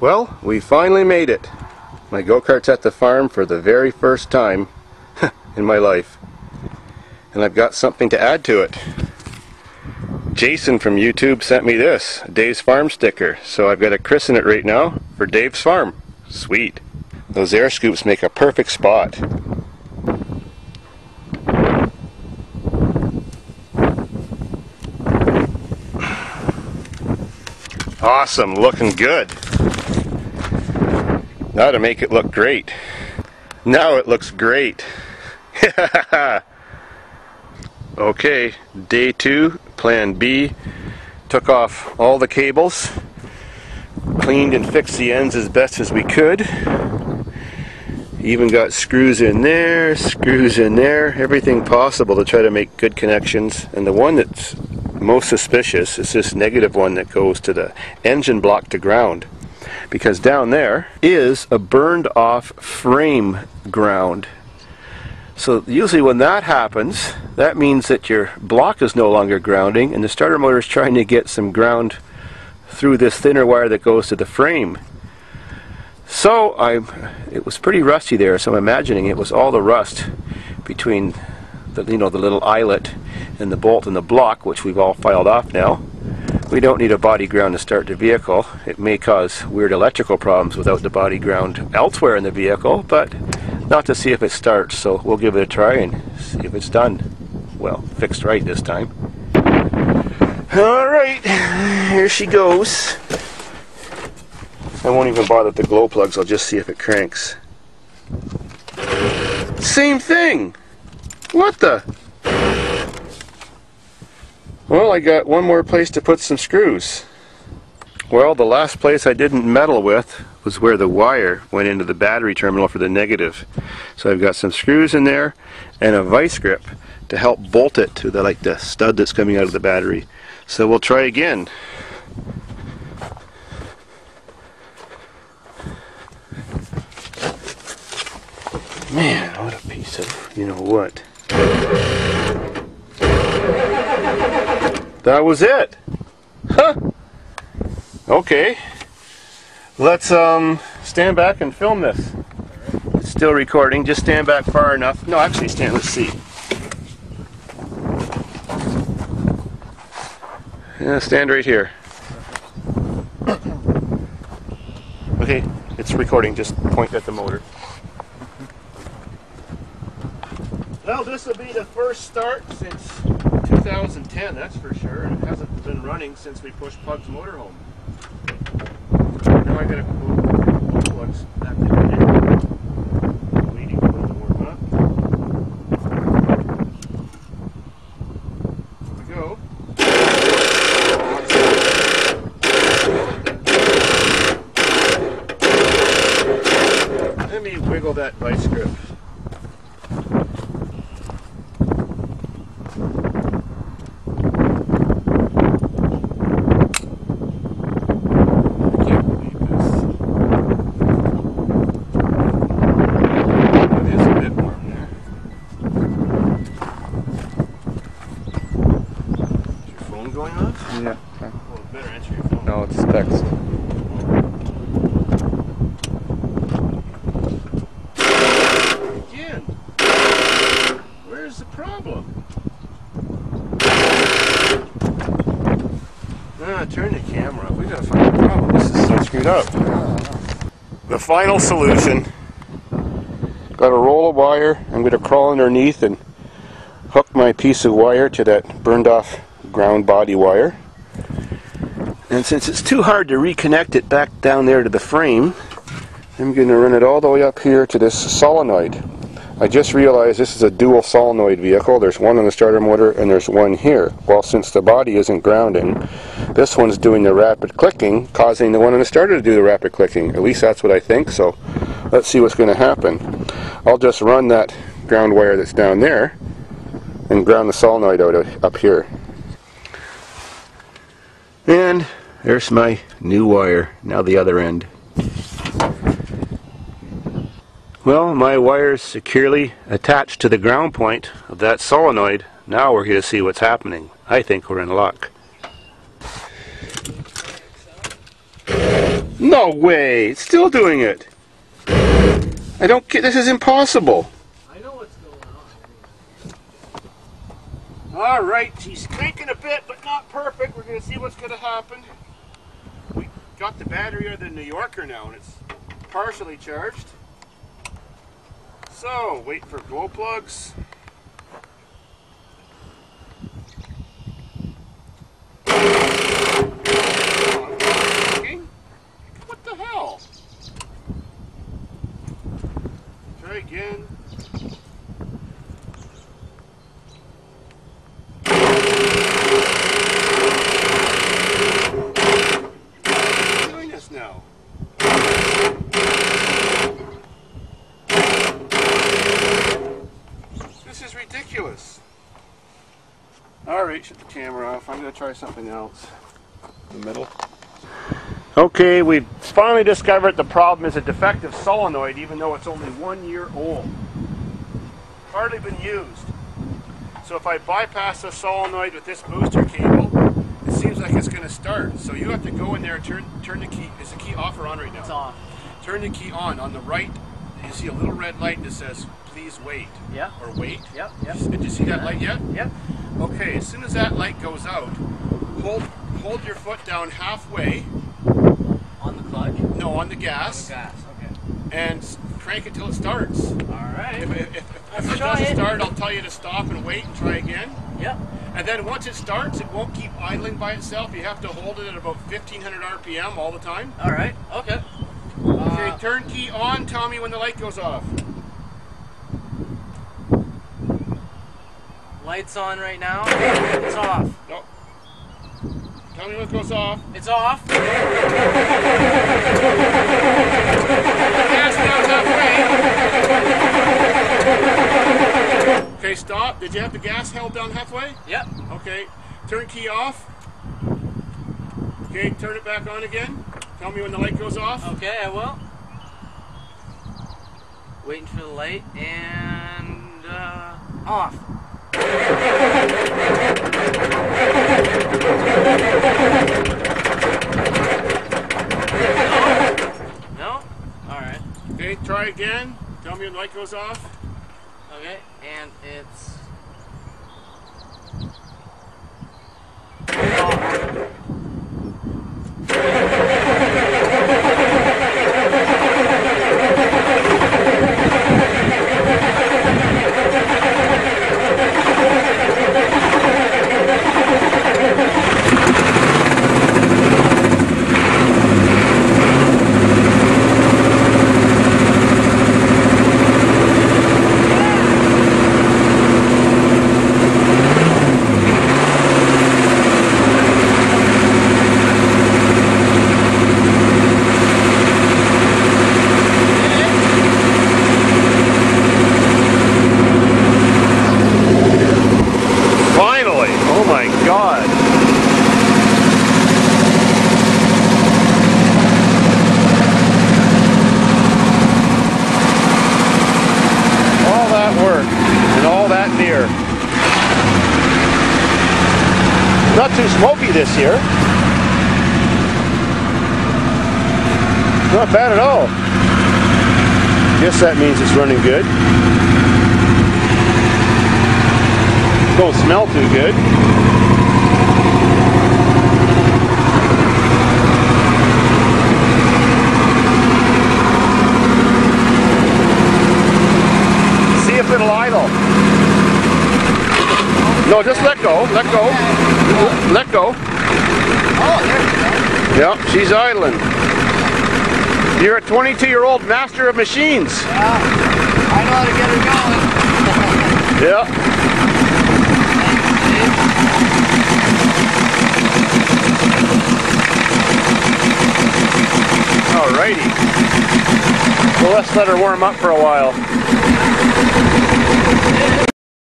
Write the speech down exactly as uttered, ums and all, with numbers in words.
Well, we finally made it. My go-kart's at the farm for the very first time in my life. And I've got something to add to it. Jason from YouTube sent me this, a Dave's Farm sticker. So I've got to christen it right now for Dave's Farm. Sweet. Those air scoops make a perfect spot. Awesome, looking good. Now to make it look great. Now it looks great. Okay, day two, plan B. Took off all the cables, cleaned and fixed the ends as best as we could. Even got screws in there, screws in there, everything possible to try to make good connections. And the one that's most suspicious is this negative one that goes to the engine block to ground. Because down there is a burned off frame ground. So usually when that happens, that means that your block is no longer grounding and the starter motor is trying to get some ground through this thinner wire that goes to the frame. So I, it was pretty rusty there, so I'm imagining it was all the rust between the, you know, the little eyelet and the bolt and the block, which we've all filed off now. We don't need a body ground to start the vehicle. It may cause weird electrical problems without the body ground elsewhere in the vehicle, but not to see if it starts, so we'll give it a try and see if it's done. Well, fixed right this time. Alright, here she goes. I won't even bother with the glow plugs, I'll just see if it cranks. Same thing! What the? Well, I got one more place to put some screws. Well, the last place I didn't meddle with was where the wire went into the battery terminal for the negative. So I've got some screws in there and a vice grip to help bolt it to the, like, the stud that's coming out of the battery. So we'll try again. Man, what a piece of, you know what. That was it. Huh. Okay. Let's um, stand back and film this. It's still recording, just stand back far enough. No, actually stand, let's see. Yeah, stand right here. Okay, it's recording, just point at the motor. Well, this will be the first start since two thousand ten, that's for sure, and it hasn't been running since we pushed Plug's motor home. Now I gotta move the plugs back in there. Bleeding for the warm up. Here we go. Let me wiggle that vice grip. Yeah. Okay. Well, better answer your phone. No, it's text. Again. Where's the problem? Ah, turn the camera. We gotta find the problem. This is so screwed up. The final solution. Got a roll of wire. I'm gonna crawl underneath and hook my piece of wire to that burned off ground body wire. And since it's too hard to reconnect it back down there to the frame, I'm going to run it all the way up here to this solenoid. I just realized this is a dual solenoid vehicle. There's one on the starter motor and there's one here. Well, since the body isn't grounding, this one's doing the rapid clicking, causing the one on the starter to do the rapid clicking. At least that's what I think, so let's see what's going to happen. I'll just run that ground wire that's down there and ground the solenoid out of, up here. And there's my new wire, now the other end. Well, my wire's securely attached to the ground point of that solenoid. Now we're here to see what's happening. I think we're in luck. No way! It's still doing it! I don't get this is impossible! I know what's going on. Alright, she's cranking a bit, but not perfect. We're going to see what's going to happen. We got the battery of the New Yorker now, and it's partially charged. So, wait for glow plugs. What the hell? Try again. What's doing this now? This is ridiculous. Alright, shut the camera off. I'm going to try something else. The middle. Okay, we've finally discovered the problem is a defective solenoid, even though it's only one year old. Hardly been used. So if I bypass the solenoid with this booster cable, it seems like it's going to start. So you have to go in there and turn, turn the key. Is the key off or on right now? It's on. Turn the key on. On the right, you see a little red light that says, please wait. Yeah. Or wait. Yep. Yep. Did you see that light yet? Yep. Okay, as soon as that light goes out, hold, hold your foot down halfway. No, on the gas. On the gas, okay. And crank it till it starts. All right. If, if, if, if it doesn't it. start, I'll tell you to stop and wait and try again. Yep. And then once it starts, it won't keep idling by itself. You have to hold it at about fifteen hundred R P M all the time. All right. Okay. Uh, okay. Turn key on. Tell me when the light goes off. Light's on right now. It's off. Nope. Tell me when it goes off. It's off. The gas down halfway. Okay, stop. Did you have the gas held down halfway? Yep. Okay. Turn key off. Okay, turn it back on again. Tell me when the light goes off. Okay, I will. Waiting for the light and uh, off. No? Alright. Okay, try again. Tell me when the light goes off. Okay, and it's not too smoky this year. Not bad at all. Guess that means it's running good. Don't smell too good. See if it'll idle. No, just let go, let go, let go. Oh, there you go. Yep, she's idling. You're a twenty-two-year-old master of machines. Yeah, I know how to get her going. Yeah. All righty. Well, let's let her warm up for a while.